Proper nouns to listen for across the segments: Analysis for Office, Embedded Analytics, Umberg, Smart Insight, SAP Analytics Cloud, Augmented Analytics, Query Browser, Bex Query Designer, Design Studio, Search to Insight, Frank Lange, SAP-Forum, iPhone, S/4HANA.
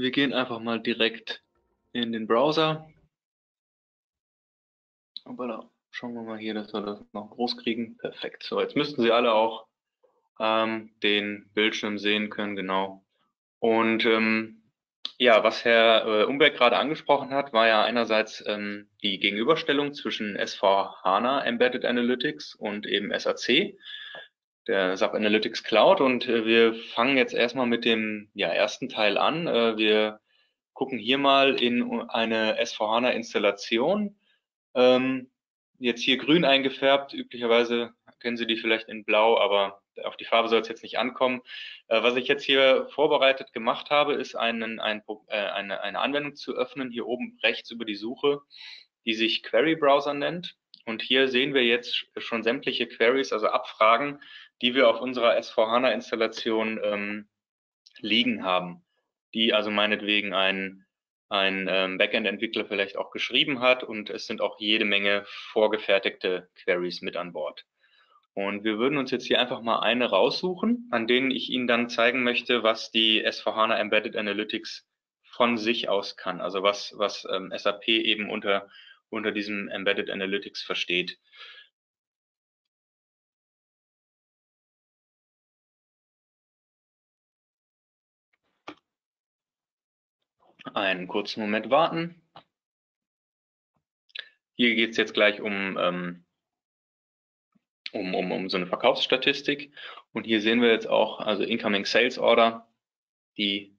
Wir gehen einfach mal direkt in den Browser. Aber schauen wir mal hier, dass wir das noch groß kriegen. Perfekt. So, jetzt müssten Sie alle auch den Bildschirm sehen können, genau. Und ja, was Herr Umberg gerade angesprochen hat, war ja einerseits die Gegenüberstellung zwischen S/4HANA Embedded Analytics und eben SAC, der SAP Analytics Cloud. Und wir fangen jetzt erstmal mit dem ersten Teil an. Wir gucken hier mal in eine S/4HANA Installation. Jetzt hier grün eingefärbt, üblicherweise kennen Sie die vielleicht in blau, aber auf die Farbe soll es jetzt nicht ankommen. Was ich jetzt hier vorbereitet gemacht habe, ist eine Anwendung zu öffnen, hier oben rechts über die Suche, die sich Query Browser nennt. Und hier sehen wir jetzt schon sämtliche Queries, also Abfragen, die wir auf unserer S/4HANA-Installation liegen haben, die also meinetwegen ein Backend-Entwickler vielleicht auch geschrieben hat, und es sind auch jede Menge vorgefertigte Queries mit an Bord. Und wir würden uns jetzt hier einfach mal eine raussuchen, an denen ich Ihnen dann zeigen möchte, was die S/4HANA Embedded Analytics von sich aus kann, also was SAP eben unter diesem Embedded Analytics versteht. Einen kurzen Moment warten. Hier geht es jetzt gleich um so eine Verkaufsstatistik. Und hier sehen wir jetzt auch, also Incoming Sales Order, die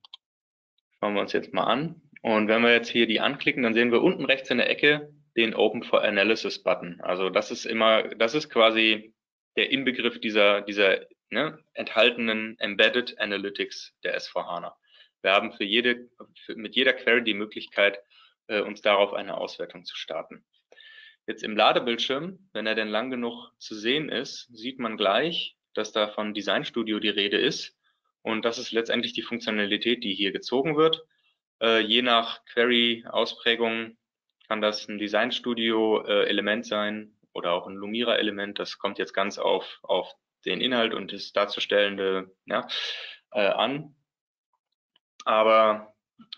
schauen wir uns jetzt mal an. Und wenn wir jetzt hier die anklicken, dann sehen wir unten rechts in der Ecke den Open for Analysis Button. Also das ist immer, das ist quasi der Inbegriff dieser enthaltenen Embedded Analytics der S/4HANA. Wir haben mit jeder Query die Möglichkeit, uns darauf eine Auswertung zu starten. Jetzt im Ladebildschirm, wenn er denn lang genug zu sehen ist, sieht man gleich, dass da von Design Studio die Rede ist. Und das ist letztendlich die Funktionalität, die hier gezogen wird. Je nach Query-Ausprägung kann das ein Design Studio-Element sein oder auch ein Lumira-Element. Das kommt jetzt ganz auf den Inhalt und das Darzustellende an. Aber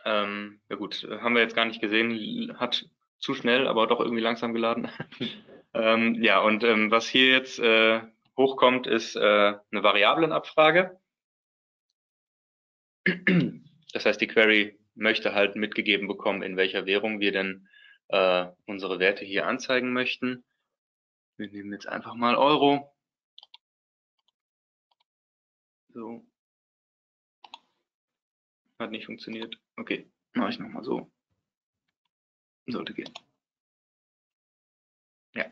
ja gut, haben wir jetzt gar nicht gesehen, hat zu schnell, aber doch irgendwie langsam geladen. Ja, und was hier jetzt hochkommt, ist eine Variablenabfrage. Das heißt, die Query möchte halt mitgegeben bekommen, in welcher Währung wir denn unsere Werte hier anzeigen möchten. Wir nehmen jetzt einfach mal Euro. So. Hat nicht funktioniert. Okay, mache ich nochmal so. Sollte gehen. Ja.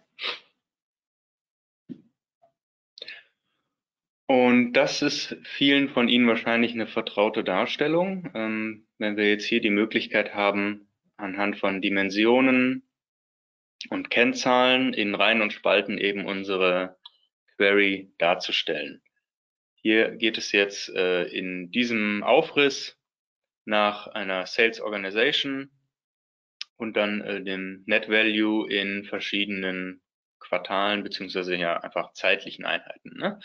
Und das ist vielen von Ihnen wahrscheinlich eine vertraute Darstellung. Wenn wir jetzt hier die Möglichkeit haben, anhand von Dimensionen und Kennzahlen in Reihen und Spalten eben unsere Query darzustellen. Hier geht es jetzt in diesem Aufriss nach einer Sales Organization und dann dem Net Value in verschiedenen Quartalen beziehungsweise ja einfach zeitlichen Einheiten. Ne?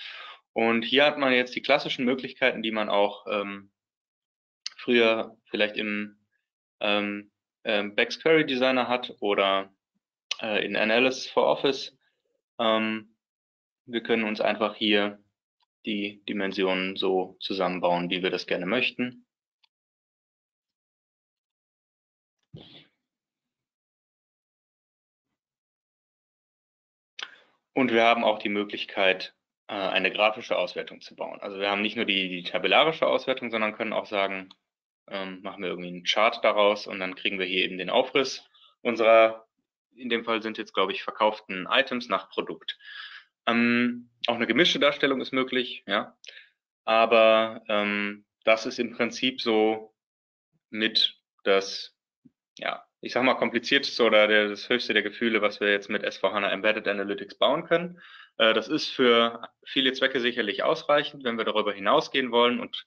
Und hier hat man jetzt die klassischen Möglichkeiten, die man auch früher vielleicht im Bex Query Designer hat oder in Analysis for Office. Wir können uns einfach hier die Dimensionen so zusammenbauen, wie wir das gerne möchten. Und wir haben auch die Möglichkeit, eine grafische Auswertung zu bauen. Also wir haben nicht nur die tabellarische Auswertung, sondern können auch sagen, machen wir irgendwie einen Chart daraus und dann kriegen wir hier eben den Aufriss unserer, in dem Fall sind jetzt, glaube ich, verkauften Items nach Produkt. Auch eine gemischte Darstellung ist möglich, ja. Aber das ist im Prinzip so mit das, ja, ich sag mal, komplizierteste oder das höchste der Gefühle, was wir jetzt mit S/4HANA Embedded Analytics bauen können. Das ist für viele Zwecke sicherlich ausreichend, wenn wir darüber hinausgehen wollen und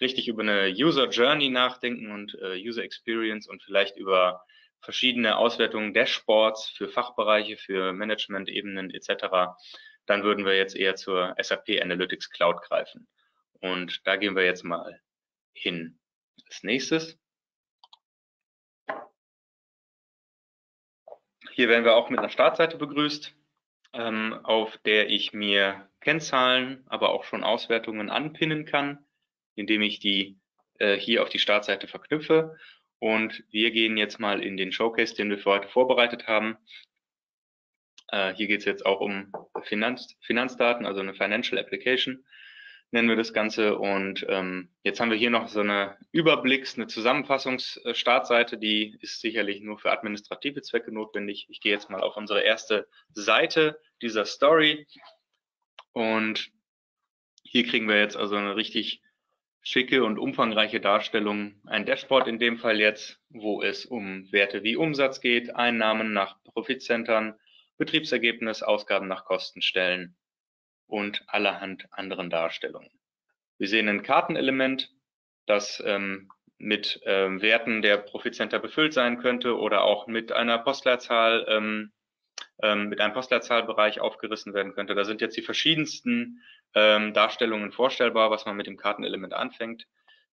richtig über eine User Journey nachdenken und User Experience und vielleicht über verschiedene Auswertungen, Dashboards für Fachbereiche, für Management-Ebenen etc., dann würden wir jetzt eher zur SAP Analytics Cloud greifen. Und da gehen wir jetzt mal hin. Als nächstes Hier werden wir auch mit einer Startseite begrüßt, auf der ich mir Kennzahlen, aber auch schon Auswertungen anpinnen kann, indem ich die hier auf die Startseite verknüpfe. Und wir gehen jetzt mal in den Showcase, den wir für heute vorbereitet haben. Hier geht es jetzt auch um Finanzdaten, also eine Financial Application nennen wir das Ganze. Und jetzt haben wir hier noch so eine eine Zusammenfassungsstartseite, die ist sicherlich nur für administrative Zwecke notwendig. Ich gehe jetzt mal auf unsere erste Seite dieser Story. Und hier kriegen wir jetzt also eine richtig schicke und umfangreiche Darstellung, ein Dashboard in dem Fall jetzt, wo es um Werte wie Umsatz geht, Einnahmen nach Profitzentren, Betriebsergebnis, Ausgaben nach Kostenstellen und allerhand anderen Darstellungen. Wir sehen ein Kartenelement, das mit Werten der Profitcenter befüllt sein könnte oder auch mit einer Postleitzahl, mit einem Postleitzahlbereich aufgerissen werden könnte. Da sind jetzt die verschiedensten Darstellungen vorstellbar, was man mit dem Kartenelement anfängt.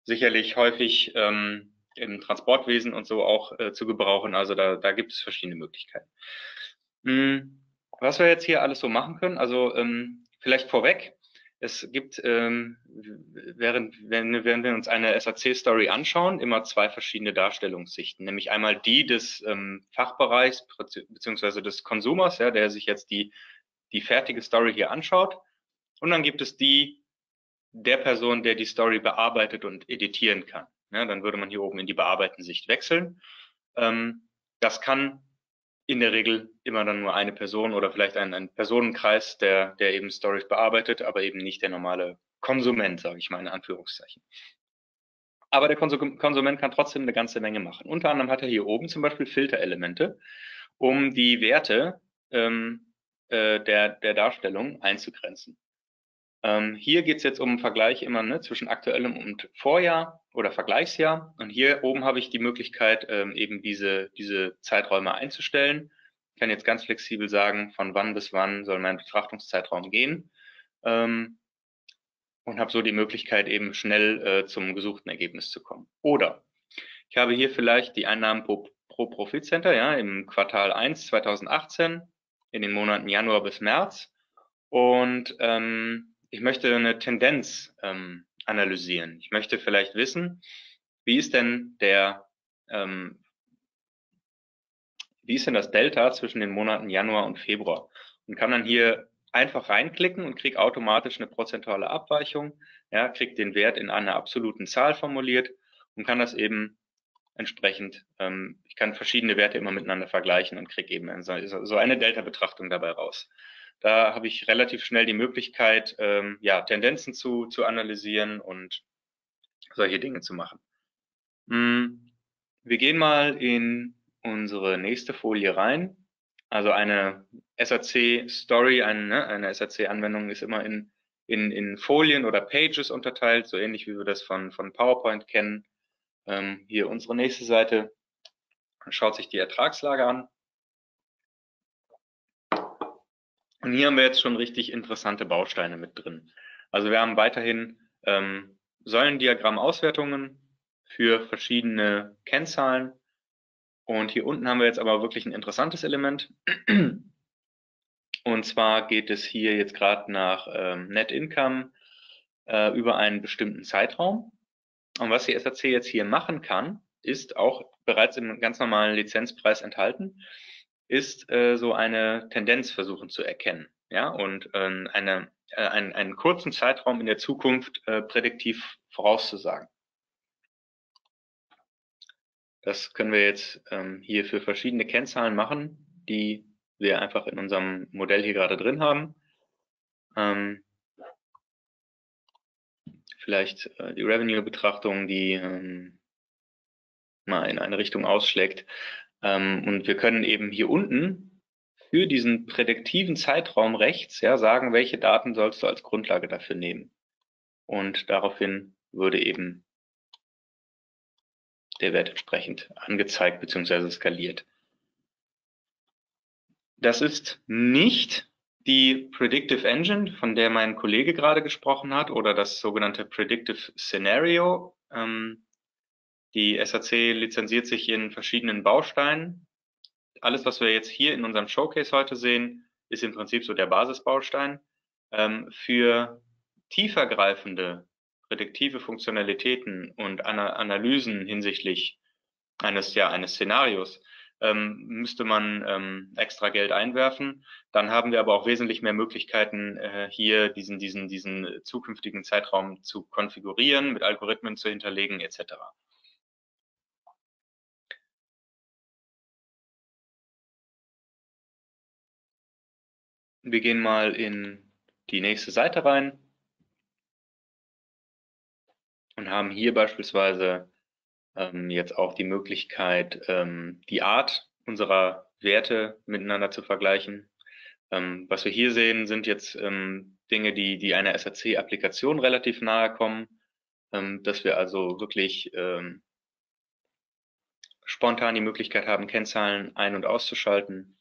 Sicherlich häufig im Transportwesen und so auch zu gebrauchen. Also da gibt es verschiedene Möglichkeiten. Was wir jetzt hier alles so machen können, also vielleicht vorweg, es gibt, während wir uns eine SAC-Story anschauen, immer zwei verschiedene Darstellungssichten, nämlich einmal die des Fachbereichs bzw. des Consumers, ja, der sich jetzt die fertige Story hier anschaut, und dann gibt es die der Person, der die Story bearbeitet und editieren kann. Ja, dann würde man hier oben in die Bearbeiten-Sicht wechseln. Das kann in der Regel immer dann nur eine Person oder vielleicht ein Personenkreis, der eben Stories bearbeitet, aber eben nicht der normale Konsument, sage ich mal in Anführungszeichen. Aber der Konsument kann trotzdem eine ganze Menge machen. Unter anderem hat er hier oben zum Beispiel Filterelemente, um die Werte der Darstellung einzugrenzen. Hier geht es jetzt um einen Vergleich immer zwischen aktuellem und Vorjahr oder Vergleichsjahr. Und hier oben habe ich die Möglichkeit, eben diese Zeiträume einzustellen. Ich kann jetzt ganz flexibel sagen, von wann bis wann soll mein Betrachtungszeitraum gehen. Und habe so die Möglichkeit, eben schnell zum gesuchten Ergebnis zu kommen. Oder ich habe hier vielleicht die Einnahmen pro Profitcenter, ja, im Quartal 1 2018, in den Monaten Januar bis März. Und ich möchte eine Tendenz analysieren. Ich möchte vielleicht wissen, wie ist denn das Delta zwischen den Monaten Januar und Februar? Und kann dann hier einfach reinklicken und kriege automatisch eine prozentuale Abweichung, ja, kriege den Wert in einer absoluten Zahl formuliert und kann das eben entsprechend, ich kann verschiedene Werte immer miteinander vergleichen und kriege eben so eine Delta-Betrachtung dabei raus. Da habe ich relativ schnell die Möglichkeit, ja, Tendenzen zu analysieren und solche Dinge zu machen. Wir gehen mal in unsere nächste Folie rein. Also eine SAC-Story, eine SAC-Anwendung ist immer in Folien oder Pages unterteilt, so ähnlich wie wir das von PowerPoint kennen. Hier unsere nächste Seite, man schaut sich die Ertragslage an. Und hier haben wir jetzt schon richtig interessante Bausteine mit drin. Also wir haben weiterhin Säulendiagramm-Auswertungen für verschiedene Kennzahlen. Und hier unten haben wir jetzt aber wirklich ein interessantes Element. Und zwar geht es hier jetzt gerade nach Net Income über einen bestimmten Zeitraum. Und was die SAC jetzt hier machen kann, ist auch bereits im ganz normalen Lizenzpreis enthalten, ist so eine Tendenz versuchen zu erkennen, ja, und einen kurzen Zeitraum in der Zukunft prädiktiv vorauszusagen. Das können wir jetzt hier für verschiedene Kennzahlen machen, die wir einfach in unserem Modell hier gerade drin haben. Vielleicht die Revenue-Betrachtung, die mal in eine Richtung ausschlägt. Und wir können eben hier unten für diesen prädiktiven Zeitraum rechts, ja, sagen, welche Daten sollst du als Grundlage dafür nehmen. Und daraufhin würde eben der Wert entsprechend angezeigt bzw. skaliert. Das ist nicht die Predictive Engine, von der mein Kollege gerade gesprochen hat, oder das sogenannte Predictive Scenario. Die SAC lizenziert sich in verschiedenen Bausteinen, alles, was wir jetzt hier in unserem Showcase heute sehen, ist im Prinzip so der Basisbaustein. Für tiefergreifende prädiktive Funktionalitäten und Analysen hinsichtlich eines Szenarios müsste man extra Geld einwerfen. Dann haben wir aber auch wesentlich mehr Möglichkeiten, hier diesen zukünftigen Zeitraum zu konfigurieren, mit Algorithmen zu hinterlegen etc. Wir gehen mal in die nächste Seite rein und haben hier beispielsweise jetzt auch die Möglichkeit, die Art unserer Werte miteinander zu vergleichen. Was wir hier sehen, sind jetzt Dinge, die einer SAC-Applikation relativ nahe kommen, dass wir also wirklich spontan die Möglichkeit haben, Kennzahlen ein- und auszuschalten,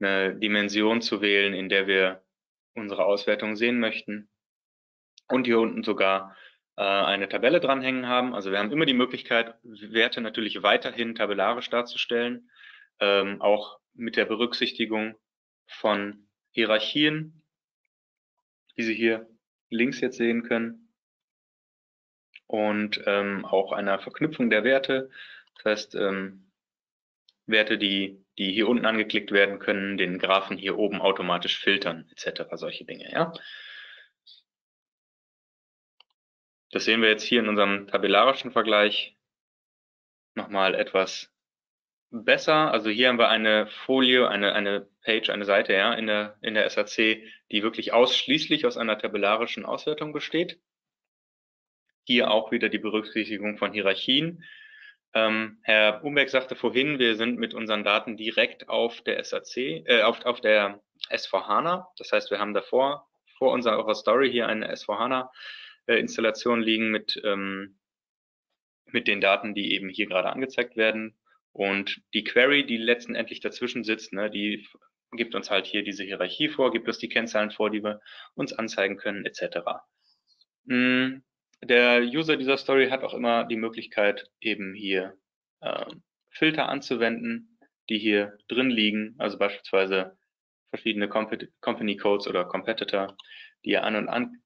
eine Dimension zu wählen, in der wir unsere Auswertung sehen möchten, und hier unten sogar eine Tabelle dranhängen haben. Also wir haben immer die Möglichkeit, Werte natürlich weiterhin tabellarisch darzustellen, auch mit der Berücksichtigung von Hierarchien, die Sie hier links jetzt sehen können, und auch einer Verknüpfung der Werte. Das heißt, Werte, die hier unten angeklickt werden können, den Graphen hier oben automatisch filtern etc. Solche Dinge, ja. Das sehen wir jetzt hier in unserem tabellarischen Vergleich nochmal etwas besser. Also hier haben wir eine Folie, eine Page, eine Seite, ja, in der SAC, die wirklich ausschließlich aus einer tabellarischen Auswertung besteht. Hier auch wieder die Berücksichtigung von Hierarchien. Herr Umberg sagte vorhin, wir sind mit unseren Daten direkt auf der SAC, auf der S/4HANA. Das heißt, wir haben davor, vor unserer Story, hier eine S/4HANA Installation liegen mit den Daten, die eben hier gerade angezeigt werden, und die Query, die letztendlich dazwischen sitzt, ne, die gibt uns halt hier diese Hierarchie vor, gibt uns die Kennzahlen vor, die wir uns anzeigen können etc. Der User dieser Story hat auch immer die Möglichkeit, eben hier Filter anzuwenden, die hier drin liegen, also beispielsweise verschiedene Company Codes oder Competitor, die er an-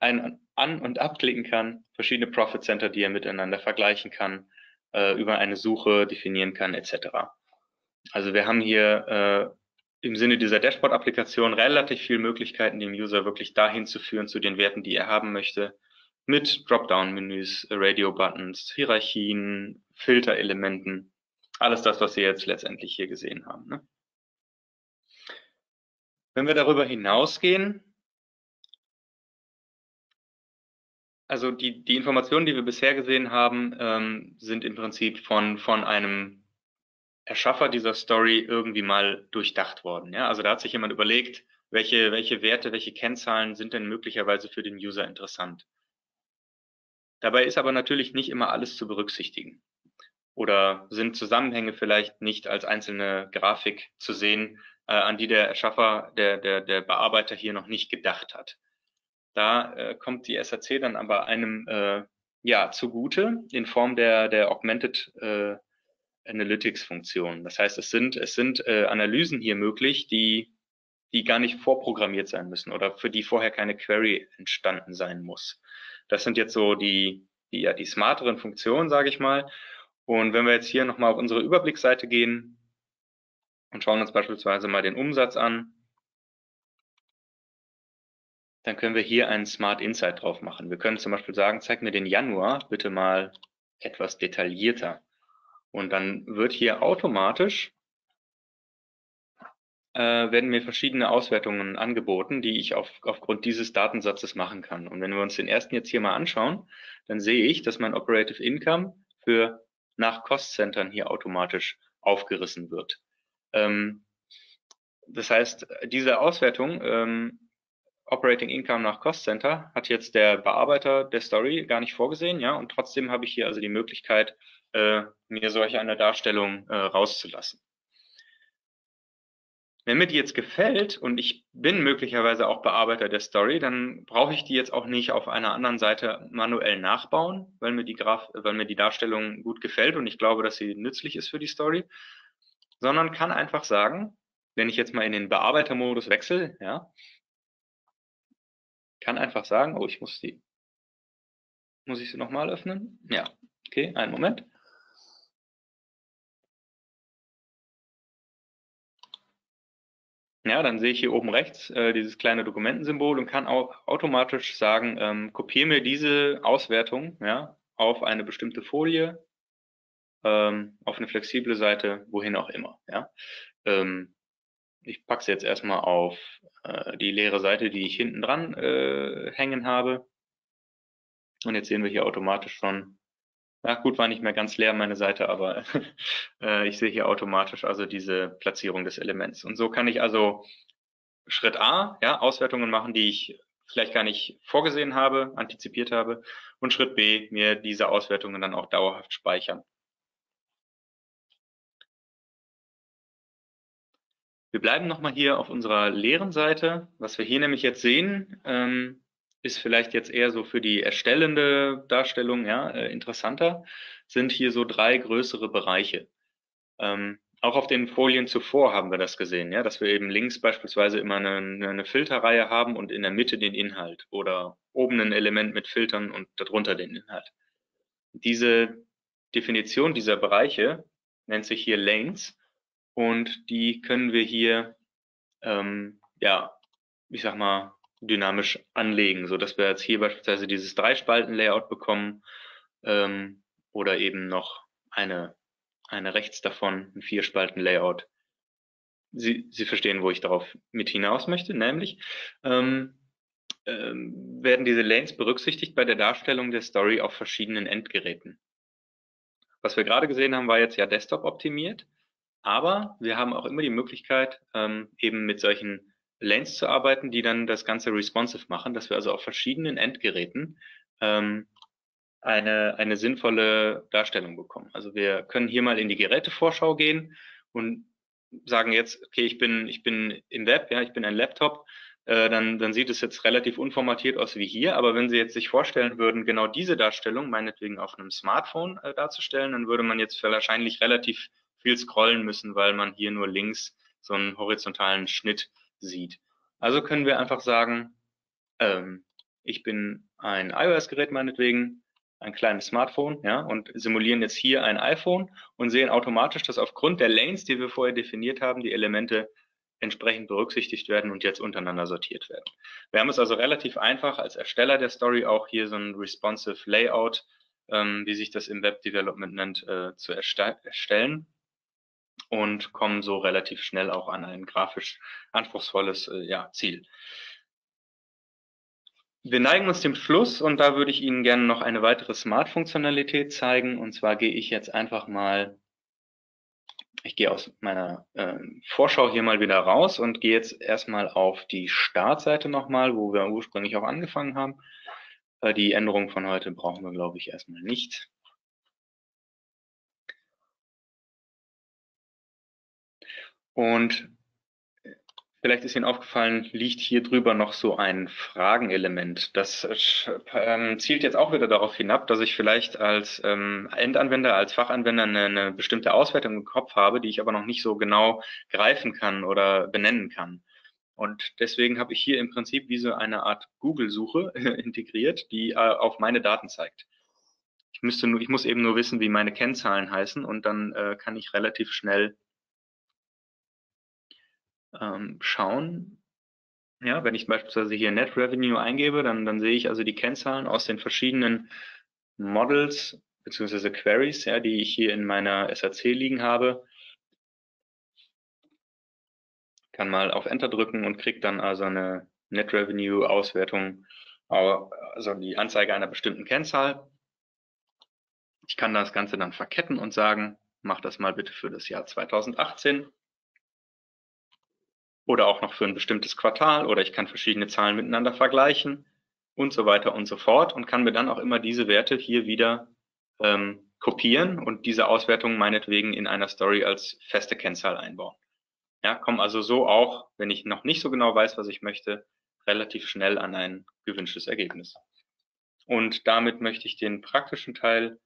und abklicken kann, verschiedene Profit Center, die er miteinander vergleichen kann, über eine Suche definieren kann etc. Also wir haben hier im Sinne dieser Dashboard-Applikation relativ viele Möglichkeiten, den User wirklich dahin zu führen, zu den Werten, die er haben möchte, mit Dropdown-Menüs, Radio-Buttons, Hierarchien, Filterelementen, alles das, was wir jetzt letztendlich hier gesehen haben, ne? Wenn wir darüber hinausgehen, also die Informationen, die wir bisher gesehen haben, sind im Prinzip von einem Erschaffer dieser Story irgendwie mal durchdacht worden, ja? Also da hat sich jemand überlegt, welche Werte, welche Kennzahlen sind denn möglicherweise für den User interessant. Dabei ist aber natürlich nicht immer alles zu berücksichtigen, oder sind Zusammenhänge vielleicht nicht als einzelne Grafik zu sehen, an die der Erschaffer, der Bearbeiter hier noch nicht gedacht hat. Da kommt die SAC dann aber einem ja, zugute in Form der Augmented Analytics Funktion. Das heißt, es sind Analysen hier möglich, die gar nicht vorprogrammiert sein müssen oder für die vorher keine Query entstanden sein muss. Das sind jetzt so die smarteren Funktionen, sage ich mal. Und wenn wir jetzt hier nochmal auf unsere Überblicksseite gehen und schauen uns beispielsweise mal den Umsatz an, dann können wir hier einen Smart Insight drauf machen. Wir können zum Beispiel sagen, zeig mir den Januar bitte mal etwas detaillierter. Und dann wird hier automatisch, werden mir verschiedene Auswertungen angeboten, die ich aufgrund dieses Datensatzes machen kann. Und wenn wir uns den ersten jetzt hier mal anschauen, dann sehe ich, dass mein Operative Income für nach Cost-Centern hier automatisch aufgerissen wird. Das heißt, diese Auswertung, Operating Income nach Cost-Center, hat jetzt der Bearbeiter der Story gar nicht vorgesehen, ja, und trotzdem habe ich hier also die Möglichkeit, mir solch eine Darstellung rauszulassen. Wenn mir die jetzt gefällt und ich bin möglicherweise auch Bearbeiter der Story, dann brauche ich die jetzt auch nicht auf einer anderen Seite manuell nachbauen, weil mir die Darstellung gut gefällt und ich glaube, dass sie nützlich ist für die Story. sondern kann einfach sagen, wenn ich jetzt mal in den Bearbeitermodus wechsle, ja, kann einfach sagen, oh, ich muss die, muss ich sie nochmal öffnen? Ja, okay, einen Moment. Ja, dann sehe ich hier oben rechts dieses kleine Dokumentensymbol und kann auch automatisch sagen, kopiere mir diese Auswertung, ja, auf eine bestimmte Folie, auf eine flexible Seite, wohin auch immer. Ja. Ich packe es jetzt erstmal auf die leere Seite, die ich hinten dran hängen habe. Und jetzt sehen wir hier automatisch schon, ach gut, war nicht mehr ganz leer meine Seite, aber ich sehe hier automatisch also diese Platzierung des Elements. Und so kann ich also Schritt A, ja, Auswertungen machen, die ich vielleicht gar nicht vorgesehen habe, antizipiert habe, und Schritt B, mir diese Auswertungen dann auch dauerhaft speichern. Wir bleiben nochmal hier auf unserer leeren Seite. Was wir hier nämlich jetzt sehen, ist vielleicht jetzt eher so für die erstellende Darstellung, ja, interessanter, sind hier so drei größere Bereiche. Auch auf den Folien zuvor haben wir das gesehen, ja, dass wir eben links beispielsweise immer eine Filterreihe haben und in der Mitte den Inhalt oder oben ein Element mit Filtern und darunter den Inhalt. Diese Definition dieser Bereiche nennt sich hier Lanes und die können wir hier, ja, ich sag mal, dynamisch anlegen, so dass wir jetzt hier beispielsweise dieses 3-Spalten-Layout bekommen oder eben noch eine rechts davon, ein 4-Spalten-Layout. Sie verstehen, wo ich darauf mit hinaus möchte, nämlich werden diese Lanes berücksichtigt bei der Darstellung der Story auf verschiedenen Endgeräten. Was wir gerade gesehen haben, war jetzt ja Desktop optimiert, aber wir haben auch immer die Möglichkeit, eben mit solchen Lanes zu arbeiten, die dann das Ganze responsive machen, dass wir also auf verschiedenen Endgeräten eine sinnvolle Darstellung bekommen. Also wir können hier mal in die Gerätevorschau gehen und sagen jetzt, okay, ich bin im Web, ja, ich bin ein Laptop, dann sieht es jetzt relativ unformatiert aus wie hier, aber wenn Sie jetzt sich vorstellen würden, genau diese Darstellung meinetwegen auf einem Smartphone darzustellen, dann würde man jetzt wahrscheinlich relativ viel scrollen müssen, weil man hier nur links so einen horizontalen Schnitt sieht. Also können wir einfach sagen, ich bin ein iOS-Gerät meinetwegen, ein kleines Smartphone, ja, und simulieren jetzt hier ein iPhone und sehen automatisch, dass aufgrund der Lanes, die wir vorher definiert haben, die Elemente entsprechend berücksichtigt werden und jetzt untereinander sortiert werden. Wir haben es also relativ einfach als Ersteller der Story auch hier so ein responsive Layout, wie sich das im Web Development nennt, zu erstellen. Und kommen so relativ schnell auch an ein grafisch anspruchsvolles ja, Ziel. Wir neigen uns dem Schluss und da würde ich Ihnen gerne noch eine weitere Smart-Funktionalität zeigen. Und zwar gehe ich jetzt einfach mal, ich gehe aus meiner Vorschau hier mal wieder raus und gehe jetzt erstmal auf die Startseite nochmal, wo wir ursprünglich auch angefangen haben. Die Änderung von heute brauchen wir, glaube ich, erstmal nicht. Und vielleicht ist Ihnen aufgefallen, liegt hier drüber noch so ein Fragenelement. Das zielt jetzt auch wieder darauf hinab, dass ich vielleicht als Endanwender, als Fachanwender eine bestimmte Auswertung im Kopf habe, die ich aber noch nicht so genau greifen kann oder benennen kann. Und deswegen habe ich hier im Prinzip wie so eine Art Google-Suche integriert, die auf meine Daten zeigt. Ich muss eben nur wissen, wie meine Kennzahlen heißen und dann kann ich relativ schnell schauen. Ja, wenn ich beispielsweise hier Net Revenue eingebe, dann sehe ich also die Kennzahlen aus den verschiedenen Models bzw. Queries, ja, die ich hier in meiner SAC liegen habe. Kann mal auf Enter drücken und kriege dann also eine Net Revenue Auswertung, also die Anzeige einer bestimmten Kennzahl. Ich kann das Ganze dann verketten und sagen, mach das mal bitte für das Jahr 2018. Oder auch noch für ein bestimmtes Quartal oder ich kann verschiedene Zahlen miteinander vergleichen und so weiter und so fort und kann mir dann auch immer diese Werte hier wieder kopieren und diese Auswertung meinetwegen in einer Story als feste Kennzahl einbauen. Ja, komme also so auch, wenn ich noch nicht so genau weiß, was ich möchte, relativ schnell an ein gewünschtes Ergebnis. Und damit möchte ich den praktischen Teil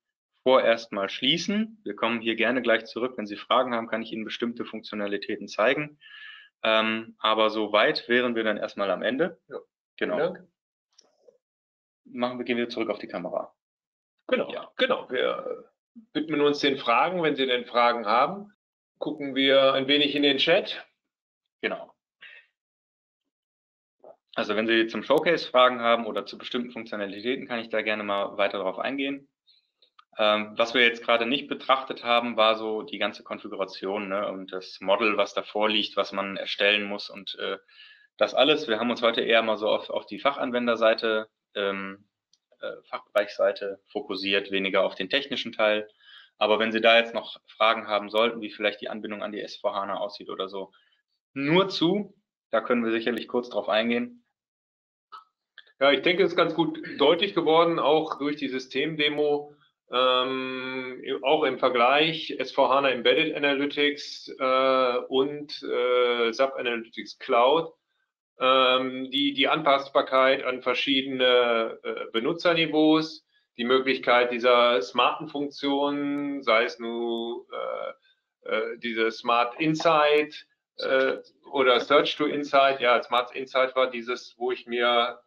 vorerst mal schließen. Wir kommen hier gerne gleich zurück. Wenn Sie Fragen haben, kann ich Ihnen bestimmte Funktionalitäten zeigen. Aber soweit wären wir dann erstmal am Ende. Ja. Genau. Ja. Gehen wir zurück auf die Kamera. Genau, ja. Genau. Wir widmen uns den Fragen. Wenn Sie denn Fragen haben, gucken wir ein wenig in den Chat. Genau. Also wenn Sie zum Showcase Fragen haben oder zu bestimmten Funktionalitäten, kann ich da gerne mal weiter darauf eingehen. Was wir jetzt gerade nicht betrachtet haben, war so die ganze Konfiguration, ne, und das Model, was davor liegt, was man erstellen muss und das alles. Wir haben uns heute eher mal so auf die Fachanwenderseite, Fachbereichsseite fokussiert, weniger auf den technischen Teil. Aber wenn Sie da jetzt noch Fragen haben sollten, wie vielleicht die Anbindung an die S/4HANA aussieht oder so, nur zu, da können wir sicherlich kurz drauf eingehen. Ja, ich denke, es ist ganz gut deutlich geworden, auch durch die Systemdemo, auch im Vergleich S/4HANA Embedded Analytics und SAP Analytics Cloud, die Anpassbarkeit an verschiedene Benutzerniveaus, die Möglichkeit dieser smarten Funktionen, sei es nur diese Smart Insight oder Search to Insight. Ja, Smart Insight war dieses, wo ich mir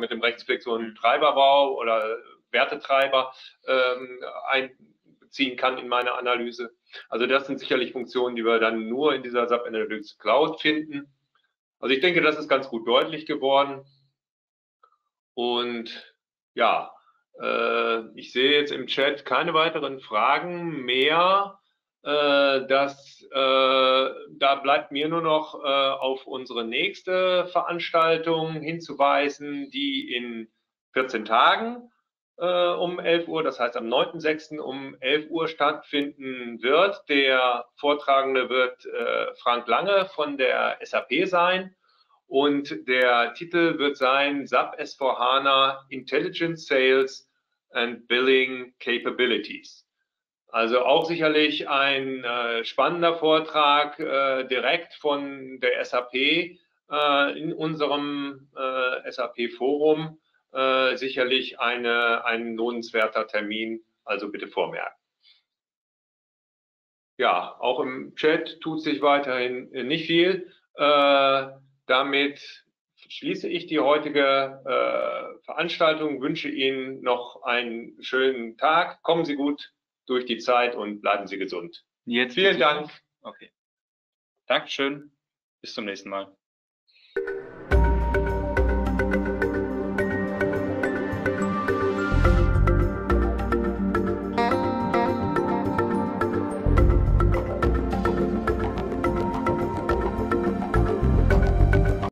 mit dem Rechtsklick so einen Treiber baue oder Wertetreiber einbeziehen kann in meine Analyse. Also das sind sicherlich Funktionen, die wir dann nur in dieser SAP Analytics Cloud finden. Also ich denke, das ist ganz gut deutlich geworden. Und ja, ich sehe jetzt im Chat keine weiteren Fragen mehr. Da bleibt mir nur noch auf unsere nächste Veranstaltung hinzuweisen, die in 14 Tagen um 11 Uhr, das heißt am 9.6. um 11 Uhr stattfinden wird. Der Vortragende wird Frank Lange von der SAP sein und der Titel wird sein SAP S/4HANA Intelligent Sales and Billing Capabilities. Also auch sicherlich ein spannender Vortrag direkt von der SAP in unserem SAP-Forum. Sicherlich ein lohnenswerter Termin, also bitte vormerken. Ja, auch im Chat tut sich weiterhin nicht viel. Damit schließe ich die heutige Veranstaltung, wünsche Ihnen noch einen schönen Tag. Kommen Sie gut durch die Zeit und bleiben Sie gesund. Vielen Dank. Okay. Dankeschön. Bis zum nächsten Mal.